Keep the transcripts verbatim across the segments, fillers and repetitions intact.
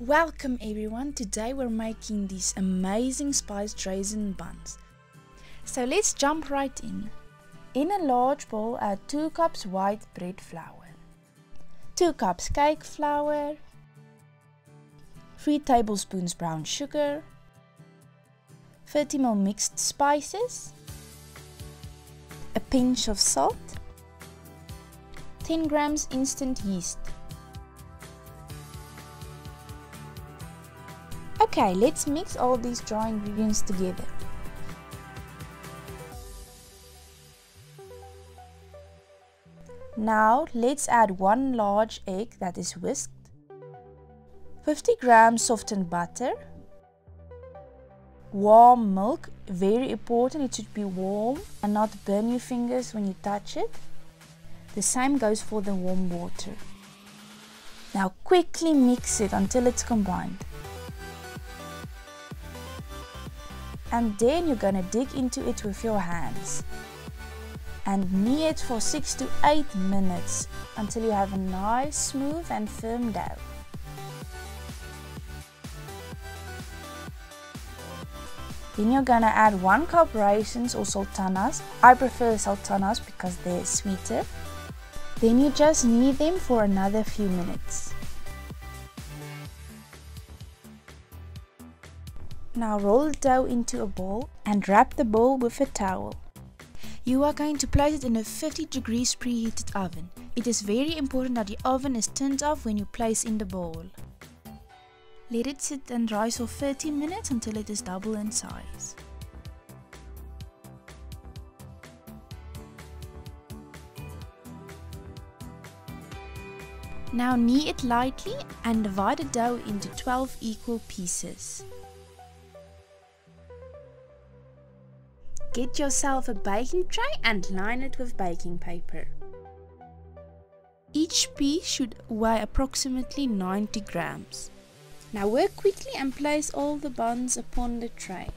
Welcome everyone, today we're making these amazing spiced raisin buns. So let's jump right in. In a large bowl add two cups white bread flour, two cups cake flour, three tablespoons brown sugar, thirty milliliters mixed spices, a pinch of salt, ten grams instant yeast. Okay, let's mix all these dry ingredients together. Now let's add one large egg that is whisked, fifty grams softened butter, warm milk, very important, it should be warm and not burn your fingers when you touch it. The same goes for the warm water. Now quickly mix it until it's combined. And then you're gonna dig into it with your hands and knead it for six to eight minutes until you have a nice, smooth and firm dough. Then you're gonna add one cup raisins or sultanas. I prefer sultanas because they're sweeter. Then you just knead them for another few minutes. Now roll the dough into a ball and wrap the ball with a towel. You are going to place it in a fifty degrees preheated oven. It is very important that the oven is turned off when you place in the bowl. Let it sit and rise for thirty minutes until it is double in size. Now knead it lightly and divide the dough into twelve equal pieces. Get yourself a baking tray and line it with baking paper. Each piece should weigh approximately ninety grams. Now work quickly and place all the buns upon the tray.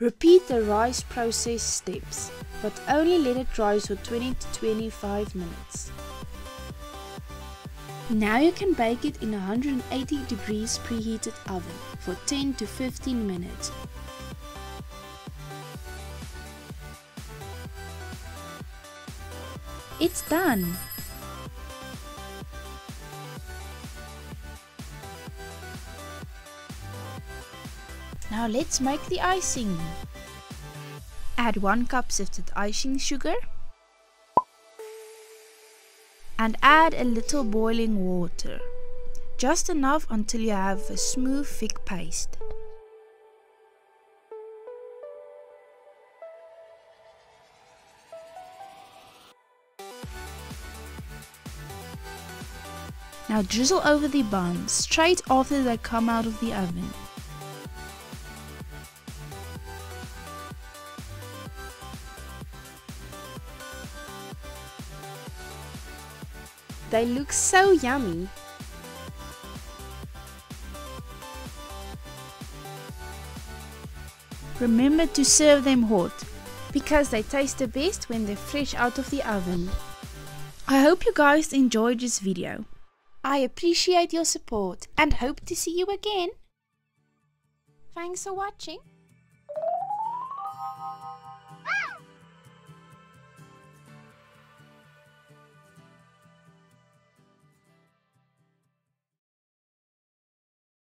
Repeat the rise process steps, but only let it rise for twenty to twenty-five minutes. Now you can bake it in one hundred eighty degrees preheated oven for ten to fifteen minutes. It's done! Now let's make the icing. Add one cup sifted icing sugar. And add a little boiling water, just enough until you have a smooth thick paste. Now drizzle over the buns straight after they come out of the oven. They look so yummy! Remember to serve them hot, because they taste the best when they're fresh out of the oven. I hope you guys enjoyed this video. I appreciate your support and hope to see you again. Thanks for watching.